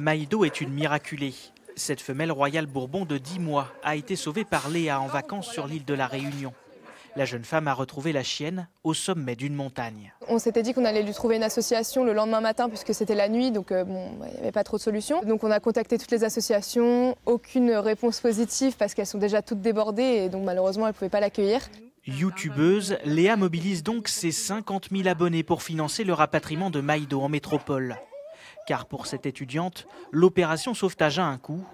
Maïdo est une miraculée. Cette femelle royale bourbon de 10 mois a été sauvée par Léa en vacances sur l'île de la Réunion. La jeune femme a retrouvé la chienne au sommet d'une montagne. On s'était dit qu'on allait lui trouver une association le lendemain matin puisque c'était la nuit, donc bon, il n'y avait pas trop de solutions. Donc on a contacté toutes les associations, aucune réponse positive parce qu'elles sont déjà toutes débordées et donc malheureusement elles ne pouvaient pas l'accueillir. Youtubeuse, Léa mobilise donc ses 50 000 abonnés pour financer le rapatriement de Maïdo en métropole. Car pour cette étudiante, l'opération sauvetage a un coût,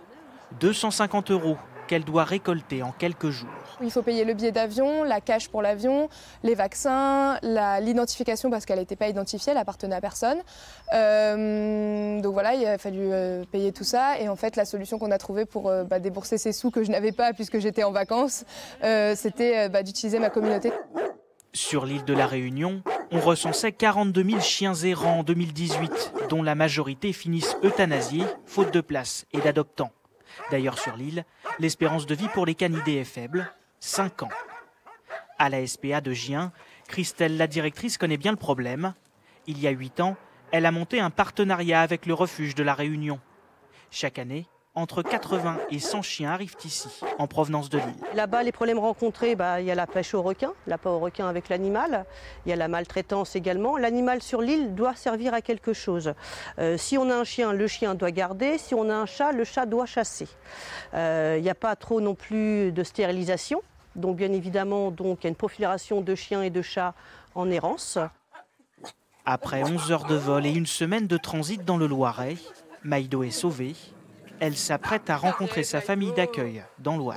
250 € qu'elle doit récolter en quelques jours. Il faut payer le billet d'avion, la cache pour l'avion, les vaccins, l'identification parce qu'elle n'était pas identifiée, elle appartenait à personne. Donc voilà, il a fallu payer tout ça. Et en fait, la solution qu'on a trouvée pour débourser ces sous que je n'avais pas puisque j'étais en vacances, c'était d'utiliser ma communauté. Sur l'île de la Réunion, on recensait 42 000 chiens errants en 2018, dont la majorité finissent euthanasiés, faute de place et d'adoptants. D'ailleurs, sur l'île, l'espérance de vie pour les canidés est faible, 5 ans. À la SPA de Gien, Christelle, la directrice, connaît bien le problème. Il y a 8 ans, elle a monté un partenariat avec le refuge de la Réunion. Chaque année, entre 80 et 100 chiens arrivent ici, en provenance de l'île. Là-bas, les problèmes rencontrés, y a la pêche au requin, la pas au requin avec l'animal, il y a la maltraitance également. L'animal sur l'île doit servir à quelque chose. Si on a un chien, le chien doit garder. Si on a un chat, le chat doit chasser. Il n'y a pas trop non plus de stérilisation. Donc bien évidemment, il y a une prolifération de chiens et de chats en errance. Après 11 heures de vol et une semaine de transit dans le Loiret, Maïdo est sauvée. Elle s'apprête à rencontrer sa famille d'accueil dans l'Oise.